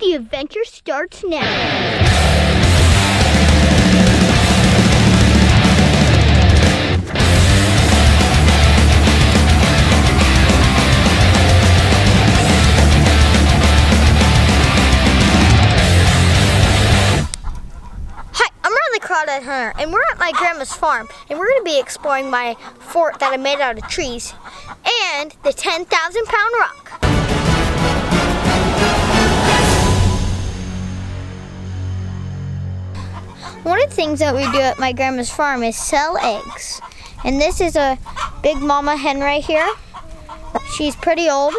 The adventure starts now. Hi, I'm Riley Crawdad Hunter, and we're at my grandma's farm, and we're going to be exploring my fort that I made out of trees and the 10,000-pound rock. One of the things that we do at my grandma's farm is sell eggs. And this is a big mama hen right here. She's pretty old.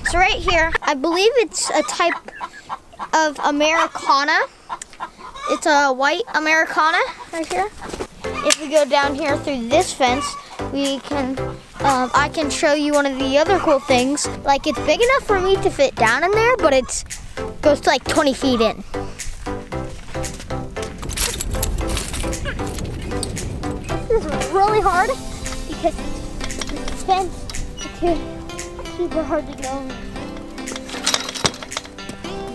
It's right here. I believe it's a type of Ameraucana. It's a white Ameraucana right here. If we go down here through this fence, we can, I can show you one of the other cool things. Like, it's big enough for me to fit down in there, but it's goes to like 20 feet in. This is really hard because this fence is super hard to go in.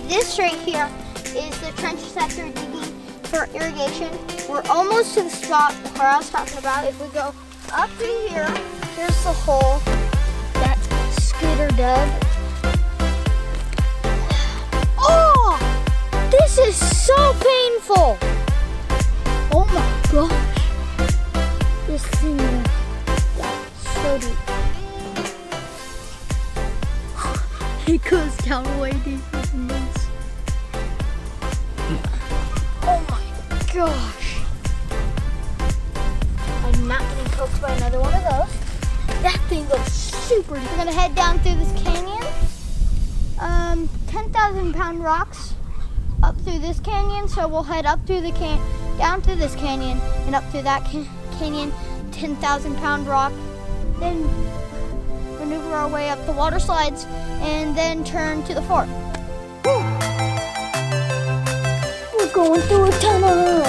This right here is the trenches that they're digging for irrigation. We're almost to the spot where I was talking about. If we go up to here, here's the hole that Scooter dug. This is so painful! Oh my gosh! This thing is so deep. It goes down way deeper than this. Oh my gosh! I'm not getting poked by another one of those. That thing goes super deep. We're gonna head down through this canyon. 10,000-pound rocks. Up through this canyon, so we'll head up through the down through this canyon and up through that canyon, 10,000-pound rock. Then maneuver our way up the water slides and then turn to the fort. We're going through a tunnel.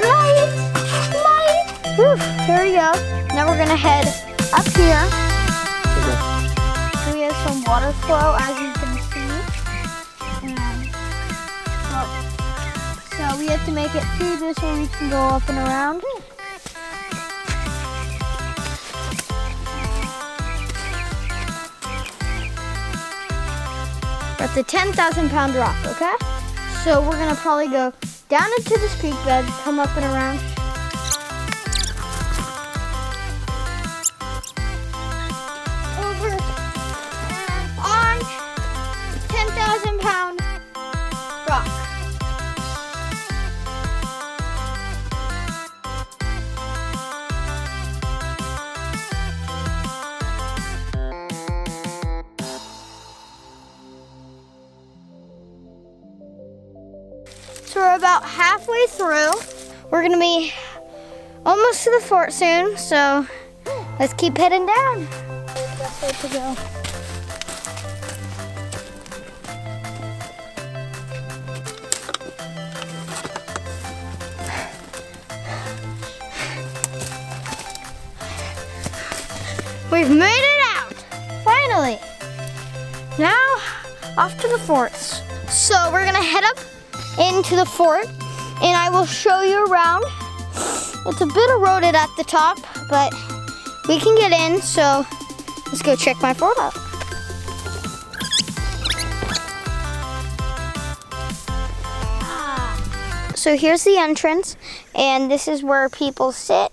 Light, light. Here we go. Now we're gonna head up here. We have some water flow as you can. So we have to make it through this or we can go up and around. That's a 10,000-pound rock, okay? So we're gonna probably go down into this creek bed, come up and around. Over on 10,000-pound rock. So we're about halfway through. We're gonna be almost to the fort soon, so let's keep heading down. Best way to go. We've made it out, finally. Now, off to the forts. So we're gonna head up into the fort, and I will show you around. It's a bit eroded at the top, but we can get in, so let's go check my fort out. So here's the entrance, and this is where people sit.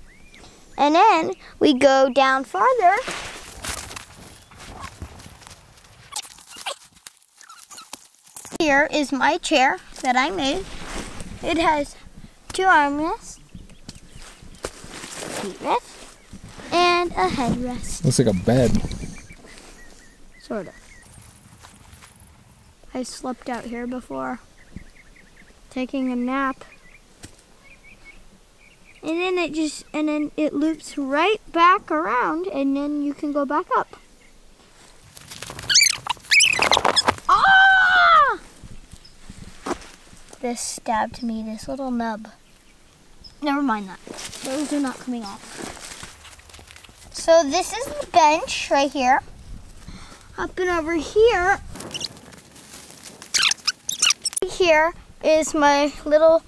And then we go down farther. Here is my chair that I made. It has two armrests, a headrest, and a headrest. Looks like a bed. Sort of. I slept out here before, taking a nap. And then it loops right back around, and then you can go back up. Ah! This stabbed me, this little nub. Never mind that. Those are not coming off. So this is the bench right here. Up and over here. Here is my little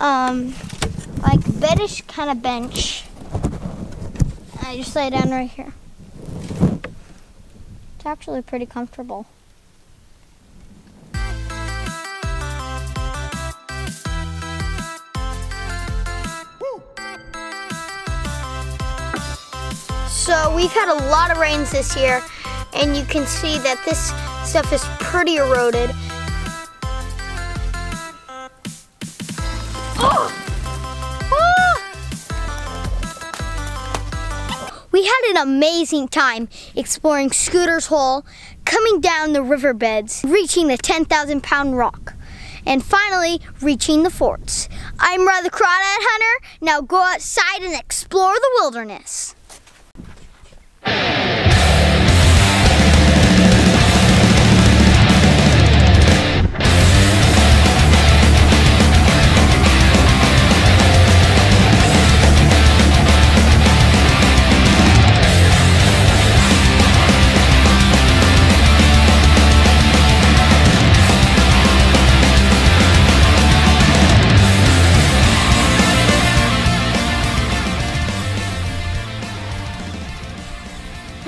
like bedish kind of bench. I just lay down right here. It's actually pretty comfortable. So we've had a lot of rains this year, and you can see that this stuff is pretty eroded. We had an amazing time exploring Scooter's Hole, coming down the riverbeds, reaching the 10,000-pound rock, and finally reaching the forts. I'm Riley Crawdad Hunter. Now go outside and explore the wilderness.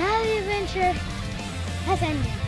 Adventure has ended.